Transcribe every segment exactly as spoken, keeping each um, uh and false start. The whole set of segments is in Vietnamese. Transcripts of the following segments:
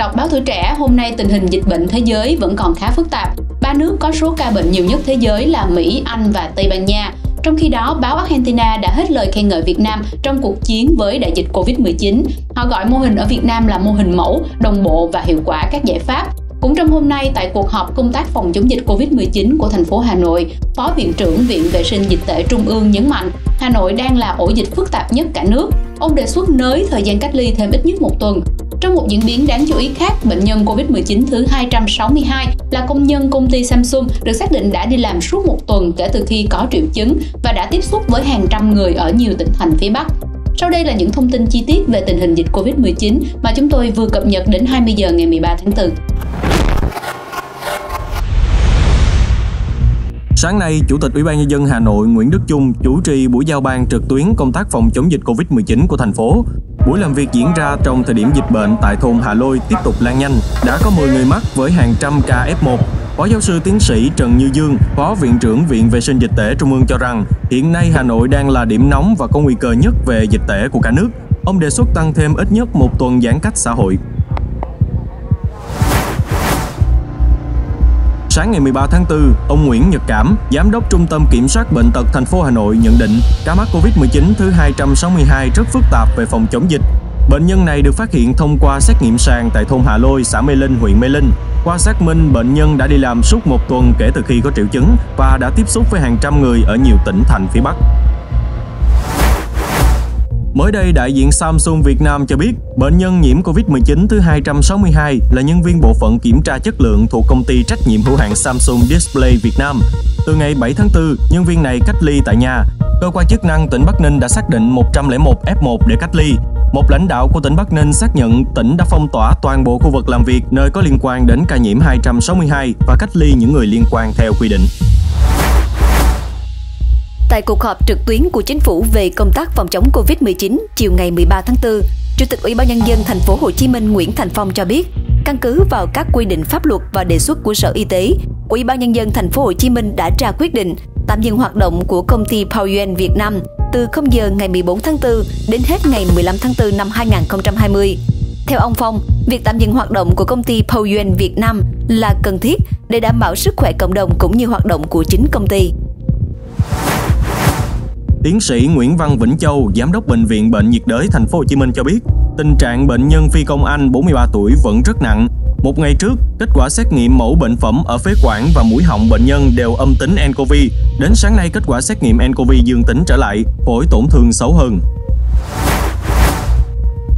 đọc Báo Tuổi Trẻ, hôm nay tình hình dịch bệnh thế giới vẫn còn khá phức tạp. Ba nước có số ca bệnh nhiều nhất thế giới là Mỹ, Anh và Tây Ban Nha. Trong khi đó, báo Argentina đã hết lời khen ngợi Việt Nam trong cuộc chiến với đại dịch Covid mười chín. Họ gọi mô hình ở Việt Nam là mô hình mẫu, đồng bộ và hiệu quả các giải pháp. Cũng trong hôm nay, tại cuộc họp công tác phòng chống dịch Covid mười chín của thành phố Hà Nội, Phó Viện trưởng Viện Vệ sinh Dịch tễ Trung ương nhấn mạnh Hà Nội đang là ổ dịch phức tạp nhất cả nước. Ông đề xuất nới thời gian cách ly thêm ít nhất một tuần. Trong một diễn biến đáng chú ý khác, bệnh nhân Covid mười chín thứ hai trăm sáu mươi hai là công nhân công ty Samsung được xác định đã đi làm suốt một tuần kể từ khi có triệu chứng và đã tiếp xúc với hàng trăm người ở nhiều tỉnh thành phía Bắc. Sau đây là những thông tin chi tiết về tình hình dịch Covid mười chín mà chúng tôi vừa cập nhật đến hai mươi giờ ngày mười ba tháng tư. Sáng nay, Chủ tịch Ủy ban Nhân dân Hà Nội Nguyễn Đức Chung chủ trì buổi giao ban trực tuyến công tác phòng chống dịch Covid mười chín của thành phố. Buổi làm việc diễn ra trong thời điểm dịch bệnh tại thôn Hà Lôi tiếp tục lan nhanh, đã có mười người mắc với hàng trăm ca ép một. Phó giáo sư tiến sĩ Trần Như Dương, Phó Viện trưởng Viện Vệ sinh Dịch tễ Trung ương cho rằng hiện nay Hà Nội đang là điểm nóng và có nguy cơ nhất về dịch tễ của cả nước. Ông đề xuất tăng thêm ít nhất một tuần giãn cách xã hội. Sáng ngày mười ba tháng tư, ông Nguyễn Nhật Cảm, Giám đốc Trung tâm Kiểm soát Bệnh tật thành phố Hà Nội nhận định ca mắc Covid mười chín thứ hai trăm sáu mươi hai rất phức tạp về phòng chống dịch. Bệnh nhân này được phát hiện thông qua xét nghiệm sàng tại thôn Hà Lôi, xã Mê Linh, huyện Mê Linh. Qua xác minh, bệnh nhân đã đi làm suốt một tuần kể từ khi có triệu chứng và đã tiếp xúc với hàng trăm người ở nhiều tỉnh thành phía Bắc. Mới đây, đại diện Samsung Việt Nam cho biết, bệnh nhân nhiễm Covid mười chín thứ hai trăm sáu mươi hai là nhân viên bộ phận kiểm tra chất lượng thuộc công ty trách nhiệm hữu hạn Samsung Display Việt Nam. Từ ngày bảy tháng tư, nhân viên này cách ly tại nhà. Cơ quan chức năng tỉnh Bắc Ninh đã xác định một trăm lẻ một ép một để cách ly. Một lãnh đạo của tỉnh Bắc Ninh xác nhận tỉnh đã phong tỏa toàn bộ khu vực làm việc nơi có liên quan đến ca nhiễm hai trăm sáu mươi hai và cách ly những người liên quan theo quy định. Tại cuộc họp trực tuyến của chính phủ về công tác phòng chống Covid mười chín chiều ngày mười ba tháng tư, Chủ tịch Ủy ban Nhân dân Thành phố Hồ Chí Minh Nguyễn Thành Phong cho biết, căn cứ vào các quy định pháp luật và đề xuất của Sở Y tế, Ủy ban Nhân dân Thành phố Hồ Chí Minh đã ra quyết định tạm dừng hoạt động của công ty Pou Yuen Việt Nam từ không giờ ngày mười bốn tháng tư đến hết ngày mười lăm tháng tư năm hai nghìn không trăm hai mươi. Theo ông Phong, việc tạm dừng hoạt động của công ty Pou Yuen Việt Nam là cần thiết để đảm bảo sức khỏe cộng đồng cũng như hoạt động của chính công ty. Tiến sĩ Nguyễn Văn Vĩnh Châu, Giám đốc Bệnh viện Bệnh nhiệt đới Thành phố Hồ Chí Minh cho biết, tình trạng bệnh nhân Phi Công Anh bốn mươi ba tuổi vẫn rất nặng. Một ngày trước, kết quả xét nghiệm mẫu bệnh phẩm ở phế quản và mũi họng bệnh nhân đều âm tính en cô vê. Đến sáng nay, kết quả xét nghiệm en cô vê dương tính trở lại, phổi tổn thương xấu hơn.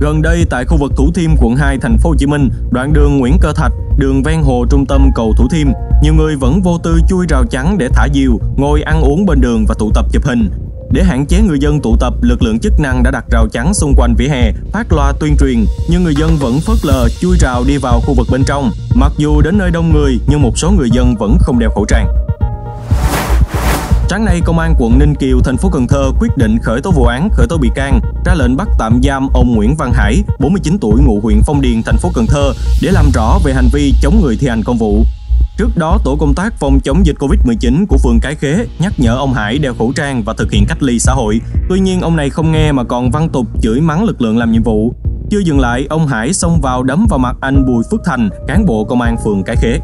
Gần đây tại khu vực Thủ Thiêm, quận hai, Thành phố Hồ Chí Minh, đoạn đường Nguyễn Cơ Thạch, đường ven hồ trung tâm cầu Thủ Thiêm, nhiều người vẫn vô tư chui rào chắn để thả diều, ngồi ăn uống bên đường và tụ tập chụp hình. Để hạn chế người dân tụ tập, lực lượng chức năng đã đặt rào chắn xung quanh vỉa hè, phát loa tuyên truyền, nhưng người dân vẫn phớt lờ, chui rào đi vào khu vực bên trong. Mặc dù đến nơi đông người, nhưng một số người dân vẫn không đeo khẩu trang. Sáng nay, Công an quận Ninh Kiều, thành phố Cần Thơ quyết định khởi tố vụ án, khởi tố bị can, ra lệnh bắt tạm giam ông Nguyễn Văn Hải, bốn mươi chín tuổi, ngụ huyện Phong Điền, thành phố Cần Thơ, để làm rõ về hành vi chống người thi hành công vụ. Trước đó, tổ công tác phòng chống dịch Covid mười chín của phường Cái Khế nhắc nhở ông Hải đeo khẩu trang và thực hiện cách ly xã hội. Tuy nhiên, ông này không nghe mà còn văng tục chửi mắng lực lượng làm nhiệm vụ. Chưa dừng lại, ông Hải xông vào đấm vào mặt anh Bùi Phước Thành, cán bộ công an phường Cái Khế.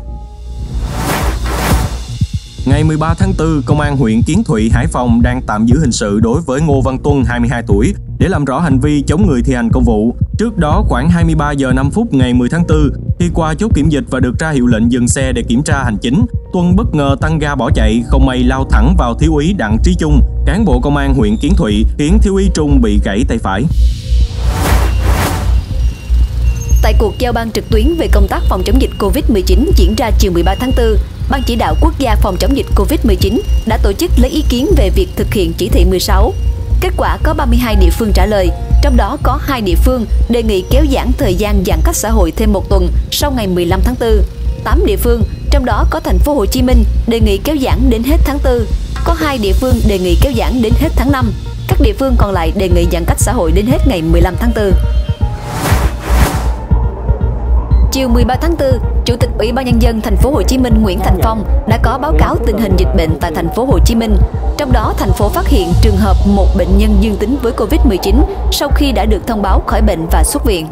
Ngày mười ba tháng tư, Công an huyện Kiến Thụy, Hải Phòng đang tạm giữ hình sự đối với Ngô Văn Tuân, hai mươi hai tuổi, để làm rõ hành vi chống người thi hành công vụ. Trước đó, khoảng hai mươi ba giờ năm phút ngày mười tháng tư, khi qua chốt kiểm dịch và được ra hiệu lệnh dừng xe để kiểm tra hành chính, Tuân bất ngờ tăng ga bỏ chạy, không may lao thẳng vào thiếu úy Đặng Trí Trung, cán bộ công an huyện Kiến Thụy, khiến thiếu úy Trung bị gãy tay phải. Tại cuộc giao ban trực tuyến về công tác phòng chống dịch Covid mười chín diễn ra chiều mười ba tháng tư, Ban Chỉ đạo Quốc gia phòng chống dịch Covid mười chín đã tổ chức lấy ý kiến về việc thực hiện chỉ thị mười sáu. Kết quả có ba mươi hai địa phương trả lời, trong đó có hai địa phương đề nghị kéo giãn thời gian giãn cách xã hội thêm một tuần sau ngày mười lăm tháng tư. tám địa phương, trong đó có Thành phố Hồ Chí Minh đề nghị kéo giãn đến hết tháng tư, có hai địa phương đề nghị kéo giãn đến hết tháng năm. Các địa phương còn lại đề nghị giãn cách xã hội đến hết ngày mười lăm tháng tư. Chiều mười ba tháng tư, Chủ tịch Ủy ban Nhân dân Thành phố Hồ Chí Minh Nguyễn Thành Phong đã có báo cáo tình hình dịch bệnh tại Thành phố Hồ Chí Minh. Trong đó, thành phố phát hiện trường hợp một bệnh nhân dương tính với Covid mười chín sau khi đã được thông báo khỏi bệnh và xuất viện.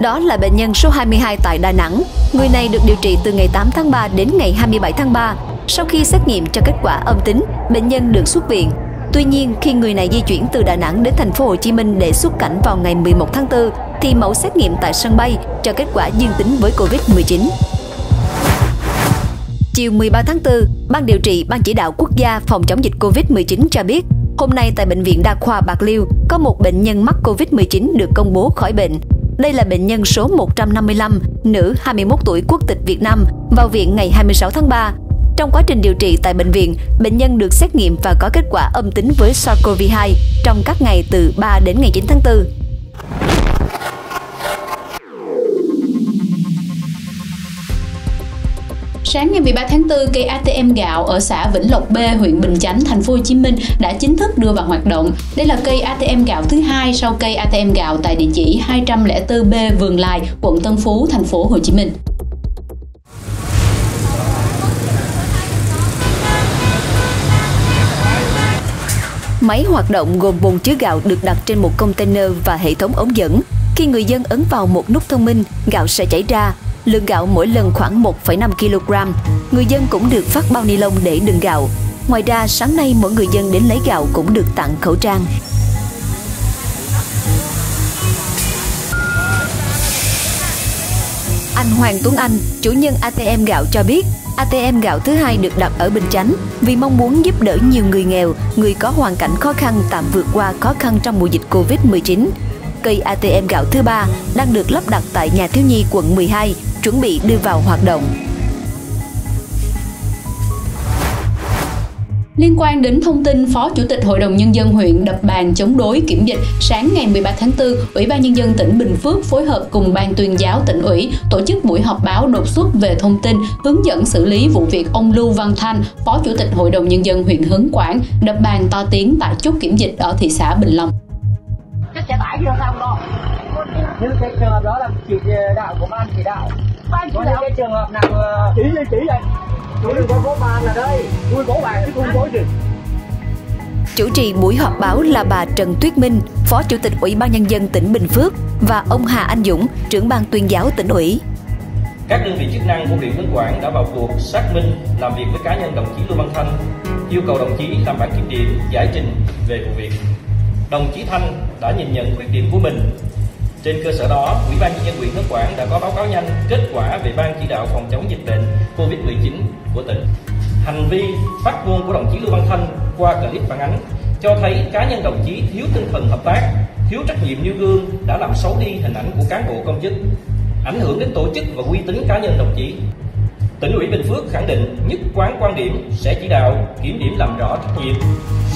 Đó là bệnh nhân số hai mươi hai tại Đà Nẵng. Người này được điều trị từ ngày tám tháng ba đến ngày hai mươi bảy tháng ba. Sau khi xét nghiệm cho kết quả âm tính, bệnh nhân được xuất viện. Tuy nhiên, khi người này di chuyển từ Đà Nẵng đến thành phố Hồ Chí Minh để xuất cảnh vào ngày mười một tháng tư, thì mẫu xét nghiệm tại sân bay cho kết quả dương tính với Covid mười chín. Chiều mười ba tháng tư, Ban điều trị Ban chỉ đạo quốc gia phòng chống dịch Covid mười chín cho biết, hôm nay tại Bệnh viện Đa khoa Bạc Liêu có một bệnh nhân mắc Covid mười chín được công bố khỏi bệnh. Đây là bệnh nhân số một trăm năm mươi lăm, nữ hai mươi mốt tuổi quốc tịch Việt Nam, vào viện ngày hai mươi sáu tháng ba. Trong quá trình điều trị tại bệnh viện, bệnh nhân được xét nghiệm và có kết quả âm tính với SARS-xê o vê hai trong các ngày từ ba đến ngày chín tháng tư. Sáng ngày mười ba tháng tư, cây a tê em gạo ở xã Vĩnh Lộc B, huyện Bình Chánh, thành phố Hồ Chí Minh đã chính thức đưa vào hoạt động. Đây là cây a tê em gạo thứ hai sau cây a tê em gạo tại địa chỉ hai không bốn B Vườn Lài, quận Tân Phú, thành phố Hồ Chí Minh. Máy hoạt động gồm bồn chứa gạo được đặt trên một container và hệ thống ống dẫn. Khi người dân ấn vào một nút thông minh, gạo sẽ chảy ra. Lượng gạo mỗi lần khoảng một phẩy năm ki lô gam. Người dân cũng được phát bao ni lông để đựng gạo. Ngoài ra, sáng nay mỗi người dân đến lấy gạo cũng được tặng khẩu trang. Anh Hoàng Tuấn Anh, chủ nhân a tê em gạo cho biết, a tê em gạo thứ hai được đặt ở Bình Chánh vì mong muốn giúp đỡ nhiều người nghèo, người có hoàn cảnh khó khăn tạm vượt qua khó khăn trong mùa dịch Covid mười chín. Cây a tê em gạo thứ ba đang được lắp đặt tại nhà thiếu nhi quận mười hai, chuẩn bị đưa vào hoạt động. Liên quan đến thông tin Phó Chủ tịch Hội đồng Nhân dân huyện đập bàn chống đối kiểm dịch, sáng ngày mười ba tháng tư, Ủy ban Nhân dân tỉnh Bình Phước phối hợp cùng Ban tuyên giáo tỉnh ủy tổ chức buổi họp báo đột xuất về thông tin hướng dẫn xử lý vụ việc ông Lưu Văn Thanh, Phó Chủ tịch Hội đồng Nhân dân huyện Hớn Quản, đập bàn to tiếng tại chốt kiểm dịch ở thị xã Bình Long. Cái bãi kia sao không? Những cái trường hợp đó là chỉ đạo của ban chỉ đạo. Ban chỉ đạo. Cái trường hợp nào chỉ như chỉ đây. Chủ đừng có bố bàn là đây. Vui bố bàn chứ không bố gì. Chủ trì buổi họp báo là bà Trần Tuyết Minh, Phó Chủ tịch Ủy ban Nhân dân tỉnh Bình Phước và ông Hà Anh Dũng, trưởng ban tuyên giáo tỉnh ủy. Các đơn vị chức năng của huyện Hớn Quản đã vào cuộc xác minh, làm việc với cá nhân đồng chí Lưu Văn Thanh, yêu cầu đồng chí làm bản kiểm điểm, giải trình về vụ việc. Đồng chí Thanh đã nhìn nhận khuyết điểm của mình. Trên cơ sở đó, Ủy ban Nhân dân huyện Hớn Quản đã có báo cáo nhanh kết quả về Ban chỉ đạo phòng chống dịch bệnh Covid mười chín của tỉnh. Hành vi phát ngôn của đồng chí Lưu Văn Thanh qua clip phản ánh cho thấy cá nhân đồng chí thiếu tinh thần hợp tác, thiếu trách nhiệm nêu gương đã làm xấu đi hình ảnh của cán bộ công chức, ảnh hưởng đến tổ chức và uy tín cá nhân đồng chí. Tỉnh ủy Bình Phước khẳng định nhất quán quan điểm sẽ chỉ đạo kiểm điểm làm rõ trách nhiệm,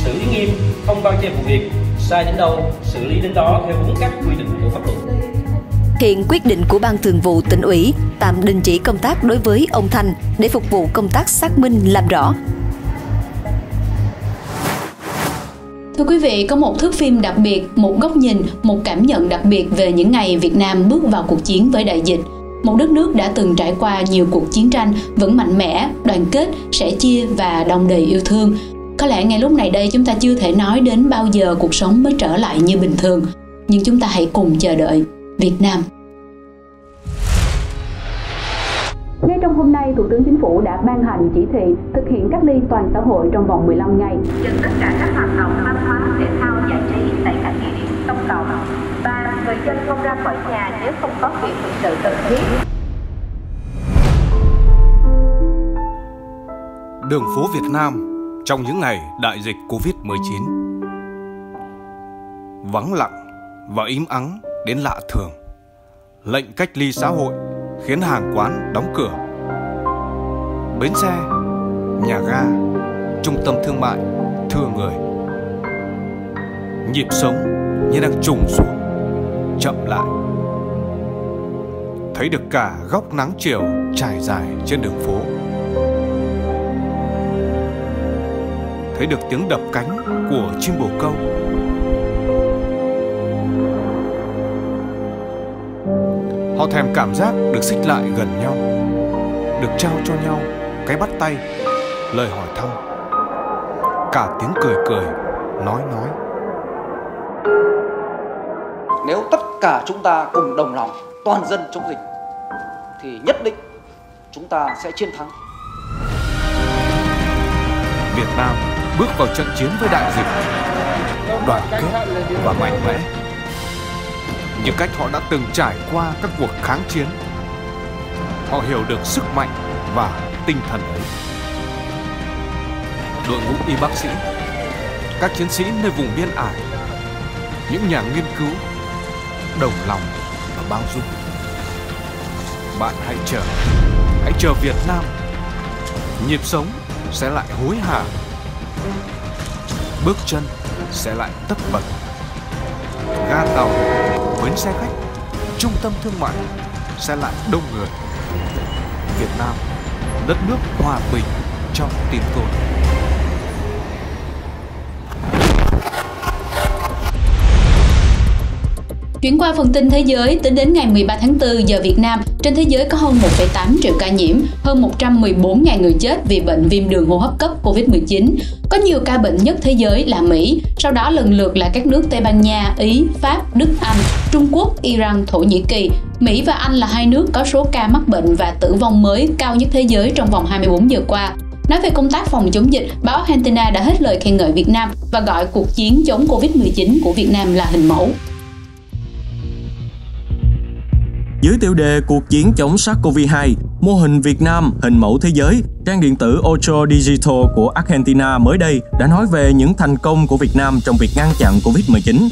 xử lý nghiêm, không bao che vụ việc, sai đến đâu xử lý đến đó theo đúng các quy định của pháp luật. Hiện quyết định của Ban Thường vụ Tỉnh ủy tạm đình chỉ công tác đối với ông Thanh để phục vụ công tác xác minh làm rõ. Thưa quý vị, có một thước phim đặc biệt, một góc nhìn, một cảm nhận đặc biệt về những ngày Việt Nam bước vào cuộc chiến với đại dịch. Một đất nước đã từng trải qua nhiều cuộc chiến tranh vẫn mạnh mẽ, đoàn kết, sẻ chia và đong đầy yêu thương. Có lẽ ngay lúc này đây chúng ta chưa thể nói đến bao giờ cuộc sống mới trở lại như bình thường. Nhưng chúng ta hãy cùng chờ đợi. Việt Nam. Ngay trong hôm nay, Thủ tướng Chính phủ đã ban hành chỉ thị thực hiện cách ly toàn xã hội trong vòng mười lăm ngày. Dừng tất cả các hoạt động văn hóa, thể thao, giải trí tại các địa điểm công cộng. Ba, người dân không ra khỏi nhà nếu không có việc thực sự cần thiết. Đường phố Việt Nam trong những ngày đại dịch Covid mười chín vắng lặng và im ắng đến lạ thường. Lệnh cách ly xã hội khiến hàng quán đóng cửa, bến xe, nhà ga, trung tâm thương mại thưa người. Nhịp sống như đang trùng xuống, chậm lại. Thấy được cả góc nắng chiều trải dài trên đường phố, thấy được tiếng đập cánh của chim bồ câu. Họ thèm cảm giác được xích lại gần nhau, được trao cho nhau cái bắt tay, lời hỏi thăm, cả tiếng cười cười, nói nói. Nếu tất cả chúng ta cùng đồng lòng toàn dân chống dịch thì nhất định chúng ta sẽ chiến thắng. Việt Nam bước vào trận chiến với đại dịch đoàn kết và mạnh mẽ. Những cách họ đã từng trải qua các cuộc kháng chiến, họ hiểu được sức mạnh và tinh thần ấy. Đội ngũ y bác sĩ, các chiến sĩ nơi vùng biên ải, những nhà nghiên cứu đồng lòng và bao dung. Bạn hãy chờ, hãy chờ Việt Nam. Nhịp sống sẽ lại hối hả, bước chân sẽ lại tấp bật. Ga tàu, bến xe khách, trung tâm thương mại sẽ lại đông người. Việt Nam, đất nước hòa bình trong tin tôi. Chuyển qua phần tin thế giới, tính đến ngày mười ba tháng tư giờ Việt Nam, trên thế giới có hơn một phẩy tám triệu ca nhiễm, hơn một trăm mười bốn nghìn người chết vì bệnh viêm đường hô hấp cấp Covid mười chín. Có nhiều ca bệnh nhất thế giới là Mỹ, sau đó lần lượt là các nước Tây Ban Nha, Ý, Pháp, Đức, Anh, Trung Quốc, Iran, Thổ Nhĩ Kỳ. Mỹ và Anh là hai nước có số ca mắc bệnh và tử vong mới cao nhất thế giới trong vòng hai mươi bốn giờ qua. Nói về công tác phòng chống dịch, báo Argentina đã hết lời khen ngợi Việt Nam và gọi cuộc chiến chống Covid mười chín của Việt Nam là hình mẫu. Dưới tiêu đề cuộc chiến chống SARS-CoV hai, mô hình Việt Nam, hình mẫu thế giới, trang điện tử Ultra Digital của Argentina mới đây đã nói về những thành công của Việt Nam trong việc ngăn chặn Covid mười chín.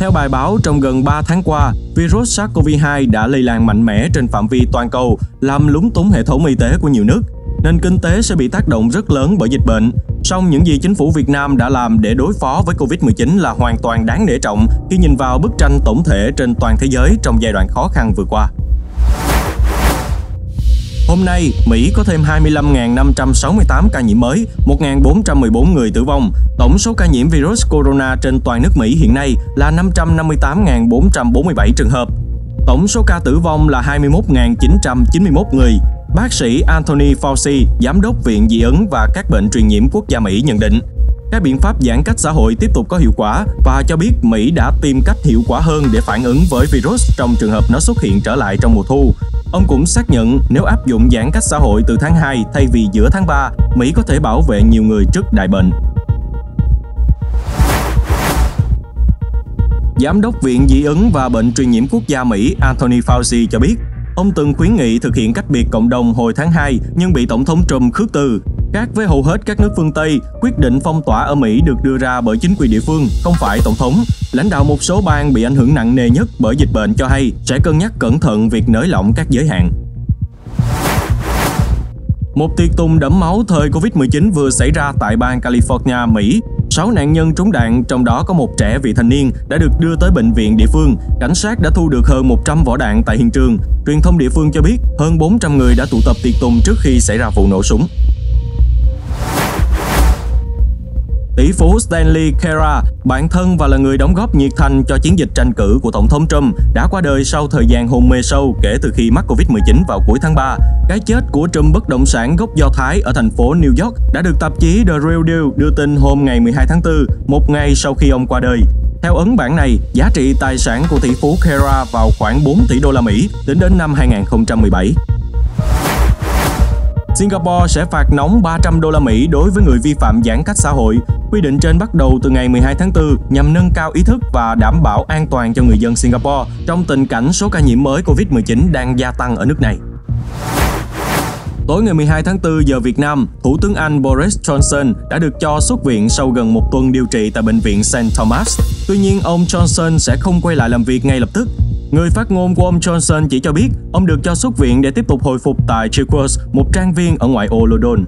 Theo bài báo, trong gần ba tháng qua, virus SARS-CoV hai đã lây lan mạnh mẽ trên phạm vi toàn cầu, làm lúng túng hệ thống y tế của nhiều nước. Nền kinh tế sẽ bị tác động rất lớn bởi dịch bệnh. Song những gì chính phủ Việt Nam đã làm để đối phó với Covid mười chín là hoàn toàn đáng nể trọng khi nhìn vào bức tranh tổng thể trên toàn thế giới trong giai đoạn khó khăn vừa qua. Hôm nay, Mỹ có thêm hai mươi lăm nghìn năm trăm sáu mươi tám ca nhiễm mới, một nghìn bốn trăm mười bốn người tử vong. Tổng số ca nhiễm virus corona trên toàn nước Mỹ hiện nay là năm trăm năm mươi tám nghìn bốn trăm bốn mươi bảy trường hợp. Tổng số ca tử vong là hai mươi mốt nghìn chín trăm chín mươi mốt người. Bác sĩ Anthony Fauci, Giám đốc Viện Dị ứng và các bệnh truyền nhiễm quốc gia Mỹ nhận định, các biện pháp giãn cách xã hội tiếp tục có hiệu quả và cho biết Mỹ đã tìm cách hiệu quả hơn để phản ứng với virus trong trường hợp nó xuất hiện trở lại trong mùa thu. Ông cũng xác nhận nếu áp dụng giãn cách xã hội từ tháng hai thay vì giữa tháng ba, Mỹ có thể bảo vệ nhiều người trước đại bệnh. Giám đốc Viện Dị ứng và bệnh truyền nhiễm quốc gia Mỹ Anthony Fauci cho biết, ông từng khuyến nghị thực hiện cách biệt cộng đồng hồi tháng hai nhưng bị Tổng thống Trump khước từ. Khác với hầu hết các nước phương Tây, quyết định phong tỏa ở Mỹ được đưa ra bởi chính quyền địa phương, không phải Tổng thống. Lãnh đạo một số bang bị ảnh hưởng nặng nề nhất bởi dịch bệnh cho hay sẽ cân nhắc cẩn thận việc nới lỏng các giới hạn. Một tiệc tùng đẫm máu thời Covid mười chín vừa xảy ra tại bang California, Mỹ. Sáu nạn nhân trúng đạn, trong đó có một trẻ vị thành niên đã được đưa tới bệnh viện địa phương. Cảnh sát đã thu được hơn một trăm vỏ đạn tại hiện trường. Truyền thông địa phương cho biết hơn bốn trăm người đã tụ tập tiệc tùng trước khi xảy ra vụ nổ súng. Tỷ phú Stanley Kerr, bạn thân và là người đóng góp nhiệt thành cho chiến dịch tranh cử của Tổng thống Trump, đã qua đời sau thời gian hôn mê sâu kể từ khi mắc Covid mười chín vào cuối tháng ba. Cái chết của trùm bất động sản gốc Do Thái ở thành phố New York đã được tạp chí The Real Deal đưa tin hôm ngày mười hai tháng tư, một ngày sau khi ông qua đời. Theo ấn bản này, giá trị tài sản của tỷ phú Kerr vào khoảng bốn tỷ đô la Mỹ tính đến năm hai nghìn không trăm mười bảy. Singapore sẽ phạt nóng ba trăm đô la Mỹ đối với người vi phạm giãn cách xã hội. Quy định trên bắt đầu từ ngày mười hai tháng tư nhằm nâng cao ý thức và đảm bảo an toàn cho người dân Singapore trong tình cảnh số ca nhiễm mới Covid mười chín đang gia tăng ở nước này. Tối ngày mười hai tháng tư giờ Việt Nam, Thủ tướng Anh Boris Johnson đã được cho xuất viện sau gần một tuần điều trị tại bệnh viện Saint Thomas. Tuy nhiên, ông Johnson sẽ không quay lại làm việc ngay lập tức. Người phát ngôn của ông Johnson chỉ cho biết ông được cho xuất viện để tiếp tục hồi phục tại Chequers, một trang viên ở ngoại ô London.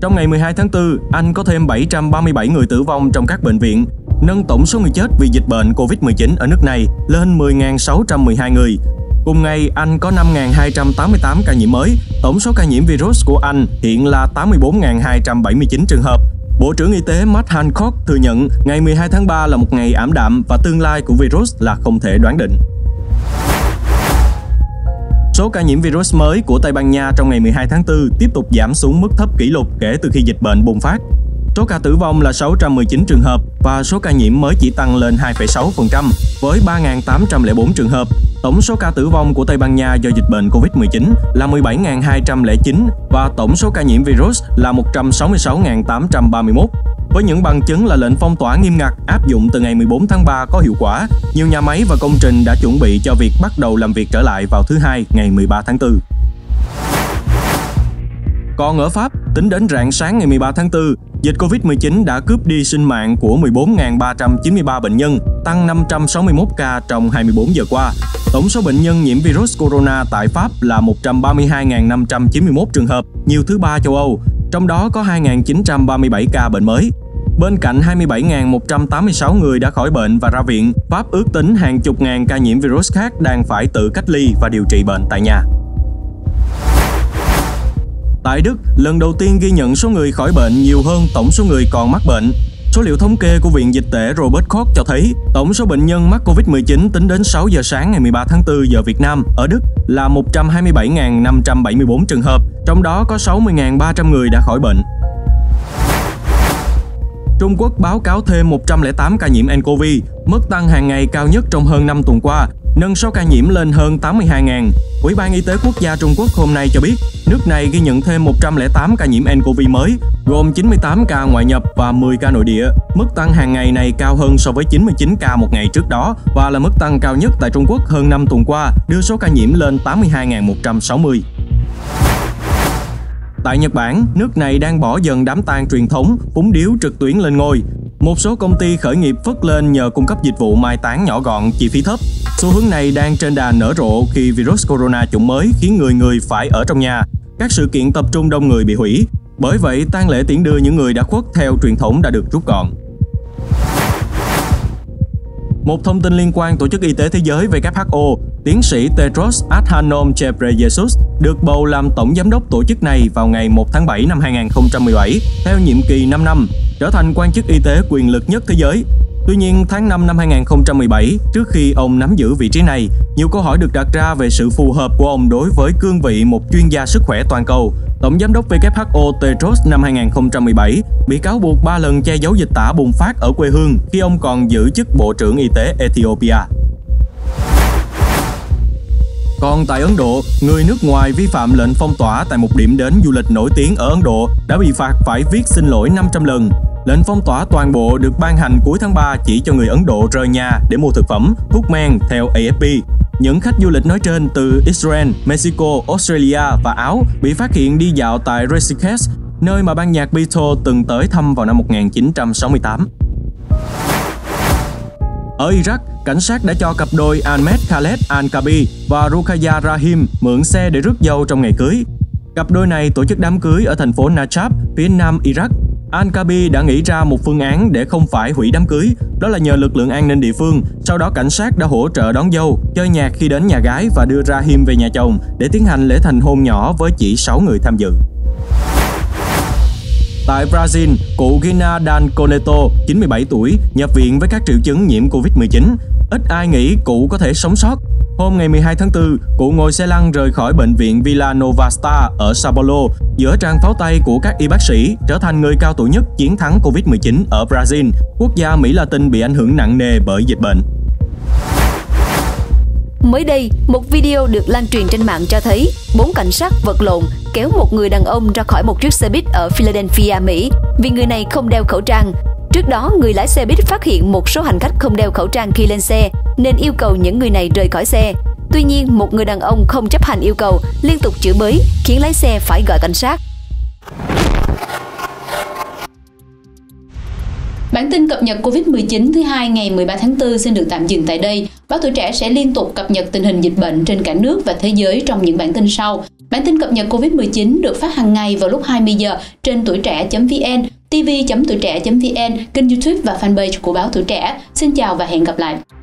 Trong ngày mười hai tháng tư, Anh có thêm bảy trăm ba mươi bảy người tử vong trong các bệnh viện, nâng tổng số người chết vì dịch bệnh Covid mười chín ở nước này lên mười nghìn sáu trăm mười hai người. Cùng ngày, Anh có năm nghìn hai trăm tám mươi tám ca nhiễm mới, tổng số ca nhiễm virus của Anh hiện là tám mươi bốn nghìn hai trăm bảy mươi chín trường hợp. Bộ trưởng Y tế Matt Hancock thừa nhận ngày mười hai tháng ba là một ngày ảm đạm và tương lai của virus là không thể đoán định. Số ca nhiễm virus mới của Tây Ban Nha trong ngày mười hai tháng tư tiếp tục giảm xuống mức thấp kỷ lục kể từ khi dịch bệnh bùng phát. Số ca tử vong là sáu trăm mười chín trường hợp và số ca nhiễm mới chỉ tăng lên hai phẩy sáu phần trăm với ba nghìn tám trăm lẻ bốn trường hợp. Tổng số ca tử vong của Tây Ban Nha do dịch bệnh Covid mười chín là mười bảy nghìn hai trăm lẻ chín và tổng số ca nhiễm virus là một trăm sáu mươi sáu nghìn tám trăm ba mươi mốt. Với những bằng chứng là lệnh phong tỏa nghiêm ngặt áp dụng từ ngày mười bốn tháng ba có hiệu quả, nhiều nhà máy và công trình đã chuẩn bị cho việc bắt đầu làm việc trở lại vào thứ Hai ngày mười ba tháng tư. Còn ở Pháp, tính đến rạng sáng ngày mười ba tháng tư, dịch Covid mười chín đã cướp đi sinh mạng của mười bốn nghìn ba trăm chín mươi ba bệnh nhân, tăng năm trăm sáu mươi mốt ca trong hai mươi bốn giờ qua. Tổng số bệnh nhân nhiễm virus corona tại Pháp là một trăm ba mươi hai nghìn năm trăm chín mươi mốt trường hợp, nhiều thứ ba châu Âu, trong đó có hai nghìn chín trăm ba mươi bảy ca bệnh mới. Bên cạnh hai mươi bảy nghìn một trăm tám mươi sáu người đã khỏi bệnh và ra viện, Pháp ước tính hàng chục ngàn ca nhiễm virus khác đang phải tự cách ly và điều trị bệnh tại nhà. Tại Đức, lần đầu tiên ghi nhận số người khỏi bệnh nhiều hơn tổng số người còn mắc bệnh. Số liệu thống kê của Viện Dịch tễ Robert Koch cho thấy tổng số bệnh nhân mắc Covid mười chín tính đến sáu giờ sáng ngày mười ba tháng tư giờ Việt Nam ở Đức là một trăm hai mươi bảy nghìn năm trăm bảy mươi bốn trường hợp, trong đó có sáu mươi nghìn ba trăm người đã khỏi bệnh. Trung Quốc báo cáo thêm một trăm lẻ tám ca nhiễm nCoV, mức tăng hàng ngày cao nhất trong hơn năm tuần qua, nâng số ca nhiễm lên hơn tám mươi hai nghìn. Ủy ban Y tế Quốc gia Trung Quốc hôm nay cho biết, nước này ghi nhận thêm một trăm lẻ tám ca nhiễm nCoV mới, gồm chín mươi tám ca ngoại nhập và mười ca nội địa. Mức tăng hàng ngày này cao hơn so với chín mươi chín ca một ngày trước đó và là mức tăng cao nhất tại Trung Quốc hơn năm tuần qua, đưa số ca nhiễm lên tám mươi hai nghìn một trăm sáu mươi. Tại Nhật Bản, nước này đang bỏ dần đám tang truyền thống, phúng điếu trực tuyến lên ngôi. Một số công ty khởi nghiệp phất lên nhờ cung cấp dịch vụ mai táng nhỏ gọn, chi phí thấp. Xu hướng này đang trên đà nở rộ khi virus corona chủng mới khiến người người phải ở trong nhà. Các sự kiện tập trung đông người bị hủy. Bởi vậy, tang lễ tiễn đưa những người đã khuất theo truyền thống đã được rút gọn. Một thông tin liên quan Tổ chức Y tế Thế giới W H O, tiến sĩ Tedros Adhanom Ghebreyesus được bầu làm tổng giám đốc tổ chức này vào ngày một tháng bảy năm hai nghìn không trăm mười bảy, theo nhiệm kỳ năm năm, trở thành quan chức y tế quyền lực nhất thế giới. Tuy nhiên, tháng năm năm hai nghìn không trăm mười bảy, trước khi ông nắm giữ vị trí này, nhiều câu hỏi được đặt ra về sự phù hợp của ông đối với cương vị một chuyên gia sức khỏe toàn cầu. Tổng giám đốc W H O Tedros năm hai nghìn không trăm mười bảy bị cáo buộc ba lần che giấu dịch tả bùng phát ở quê hương khi ông còn giữ chức Bộ trưởng Y tế Ethiopia. Còn tại Ấn Độ, người nước ngoài vi phạm lệnh phong tỏa tại một điểm đến du lịch nổi tiếng ở Ấn Độ đã bị phạt phải viết xin lỗi năm trăm lần. Lệnh phong tỏa toàn bộ được ban hành cuối tháng ba chỉ cho người Ấn Độ rời nhà để mua thực phẩm, thuốc men, theo A F P. Những khách du lịch nói trên từ Israel, Mexico, Australia và Áo bị phát hiện đi dạo tại Rishikesh, nơi mà ban nhạc Beatles từng tới thăm vào năm một nghìn chín trăm sáu mươi tám. Ở Iraq, cảnh sát đã cho cặp đôi Ahmed Khaled Al-Kabi và Rukhya Rahim mượn xe để rước dâu trong ngày cưới. Cặp đôi này tổ chức đám cưới ở thành phố Najaf, phía nam Iraq. Al-Kabi đã nghĩ ra một phương án để không phải hủy đám cưới, đó là nhờ lực lượng an ninh địa phương. Sau đó cảnh sát đã hỗ trợ đón dâu, chơi nhạc khi đến nhà gái và đưa Rahim về nhà chồng để tiến hành lễ thành hôn nhỏ với chỉ sáu người tham dự. Tại Brazil, cụ Gina Danconeto, chín mươi bảy tuổi, nhập viện với các triệu chứng nhiễm Covid mười chín. Ít ai nghĩ cụ có thể sống sót. Hôm ngày mười hai tháng tư, cụ ngồi xe lăn rời khỏi bệnh viện Villa Nova Star ở São Paulo giữa tràng pháo tay của các y bác sĩ, trở thành người cao tuổi nhất chiến thắng Covid mười chín ở Brazil, quốc gia Mỹ Latin bị ảnh hưởng nặng nề bởi dịch bệnh. Mới đây, một video được lan truyền trên mạng cho thấy bốn cảnh sát vật lộn kéo một người đàn ông ra khỏi một chiếc xe buýt ở Philadelphia, Mỹ vì người này không đeo khẩu trang. Trước đó, người lái xe buýt phát hiện một số hành khách không đeo khẩu trang khi lên xe nên yêu cầu những người này rời khỏi xe. Tuy nhiên, một người đàn ông không chấp hành yêu cầu, liên tục chửi bới khiến lái xe phải gọi cảnh sát. Bản tin cập nhật Covid mười chín thứ Hai ngày mười ba tháng tư xin được tạm dừng tại đây. Báo Tuổi Trẻ sẽ liên tục cập nhật tình hình dịch bệnh trên cả nước và thế giới trong những bản tin sau. Bản tin cập nhật Covid mười chín được phát hàng ngày vào lúc hai mươi giờ trên tuổi trẻ chấm vn, tv chấm tuổi trẻ chấm vn, kênh YouTube và fanpage của Báo Tuổi Trẻ. Xin chào và hẹn gặp lại!